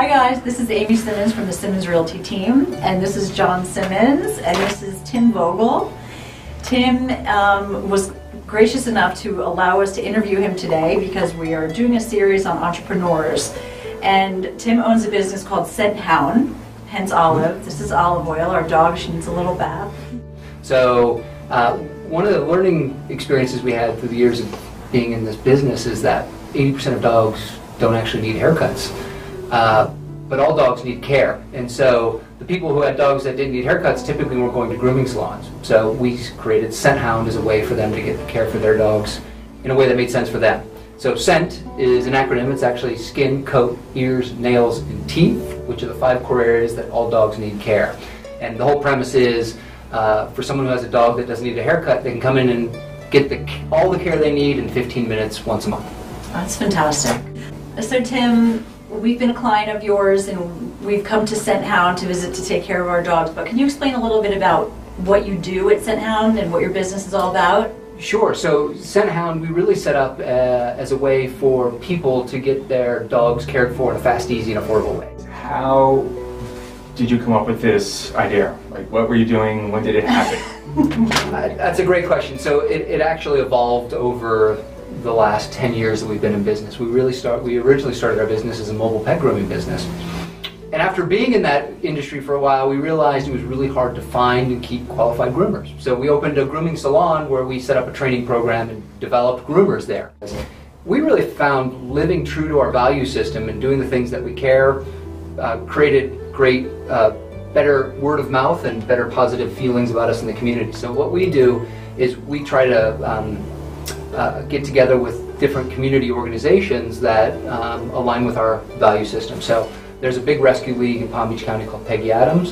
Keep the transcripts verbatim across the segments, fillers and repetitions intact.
Hi guys, this is Amy Simmons from the Simmons Realty team, and this is John Simmons, and this is Tim Vogel. Tim um, was gracious enough to allow us to interview him today because we are doing a series on entrepreneurs. And Tim owns a business called Scent Hound, hence Olive. This is Olive Oil, our dog, she needs a little bath. So uh, one of the learning experiences we had through the years of being in this business is that eighty percent of dogs don't actually need haircuts. Uh, but all dogs need care, and so the people who had dogs that didn't need haircuts typically weren't going to grooming salons. So we created Scent Hound as a way for them to get care for their dogs in a way that made sense for them. So Scent is an acronym. It's actually skin, coat, ears, nails, and teeth, which are the five core areas that all dogs need care. And the whole premise is uh, for someone who has a dog that doesn't need a haircut, they can come in and get the, all the care they need in fifteen minutes once a month. That's fantastic. So Tim, we've been a client of yours, and we've come to Scent Hound to visit to take care of our dogs, but can you explain a little bit about what you do at Scent Hound and what your business is all about? Sure. So Scent Hound, we really set up uh, as a way for people to get their dogs cared for in a fast, easy, and affordable way. How did you come up with this idea? Like, what were you doing? When did it happen? uh, that's a great question. So it, it actually evolved over the last ten years that we've been in business. We really start, we originally started our business as a mobile pet grooming business. And after being in that industry for a while, we realized it was really hard to find and keep qualified groomers. So we opened a grooming salon where we set up a training program and developed groomers there. We really found living true to our value system and doing the things that we care uh, created great, uh, better word of mouth and better positive feelings about us in the community. So what we do is we try to um, Uh, get together with different community organizations that um, align with our value system. So there's a big rescue league in Palm Beach County called Peggy Adams.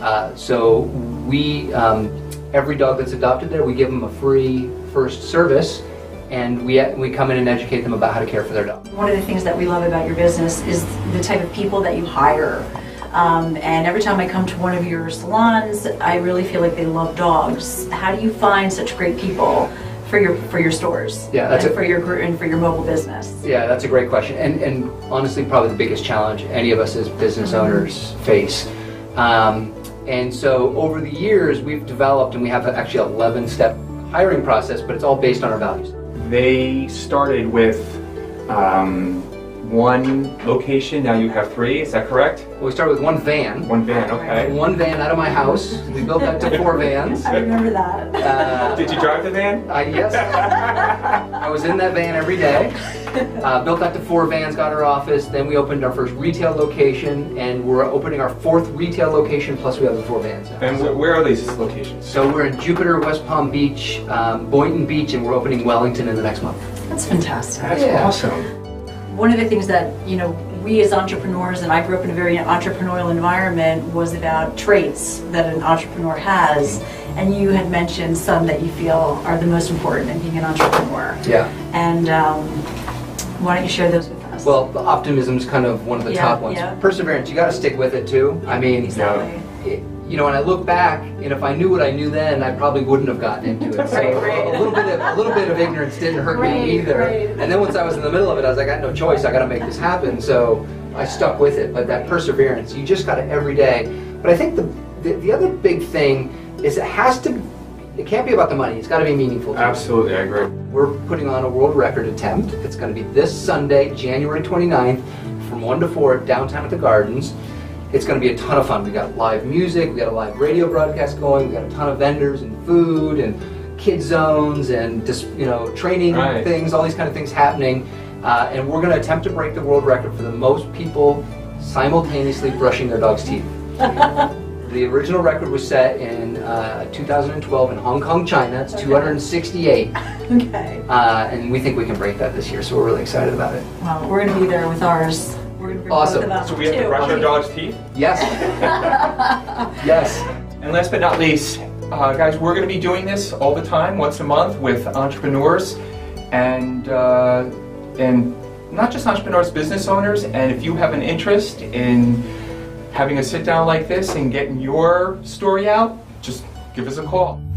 Uh, so we, um, every dog that's adopted there, we give them a free first service, and we, we come in and educate them about how to care for their dog. One of the things that we love about your business is the type of people that you hire. Um, and every time I come to one of your salons, I really feel like they love dogs. How do you find such great people for your for your stores? Yeah, that's and a, for your and for your mobile business. Yeah, that's a great question, and and honestly, probably the biggest challenge any of us as business mm-hmm. owners face. Um, and so over the years, we've developed, and we have actually an eleven-step hiring process, but it's all based on our values. They started with um, one location. Now you have three. Is that correct? Well, we started with one van. One van. Okay. One van out of my house. We built that to four vans. I remember that. Uh, Did you drive the van? Uh, yes. I was in that van every day. Uh, built that to four vans. Got our office. Then we opened our first retail location, and we're opening our fourth retail location. Plus, we have the four vans now. And so, where are these locations? So we're in Jupiter, West Palm Beach, um, Boynton Beach, and we're opening Wellington in the next month. That's fantastic. That's yeah. awesome. One of the things that, you know, we as entrepreneurs, and I grew up in a very entrepreneurial environment, was about traits that an entrepreneur has, and you had mentioned some that you feel are the most important in being an entrepreneur. Yeah. And um, why don't you share those with us? Well, the optimism is kind of one of the yeah, top ones. Yeah. Perseverance, you got to stick with it too. I mean, exactly. you know, it, you know, when I look back, and if I knew what I knew then, I probably wouldn't have gotten into it. So right, right. A little bit of a little bit of ignorance didn't hurt right, me either. Right. And then once I was in the middle of it, I was like, I had no choice. I got to make this happen. So I stuck with it. But that perseverance, you just got it every day. But I think the the, the other big thing is it has to. It can't be about the money. It's got to be meaningful. To Absolutely, you. I agree. We're putting on a world record attempt. It's going to be this Sunday, January twenty-ninth, from one to four, downtown at the Gardens. It's going to be a ton of fun. We got live music, we got a live radio broadcast going, we got a ton of vendors and food and kid zones and just, you know, training right. things, all these kind of things happening. Uh, and we're going to attempt to break the world record for the most people simultaneously brushing their dog's teeth. The original record was set in uh, two thousand twelve in Hong Kong, China. It's okay. two hundred sixty-eight. Okay. Uh, and we think we can break that this year, so we're really excited about it. Wow, well, we're going to be there with ours. Awesome. So we have to brush our dog's teeth? Yes. Yes. And last but not least, uh, guys, we're going to be doing this all the time, once a month, with entrepreneurs and uh, and not just entrepreneurs, business owners. And if you have an interest in having a sit down like this and getting your story out, just give us a call.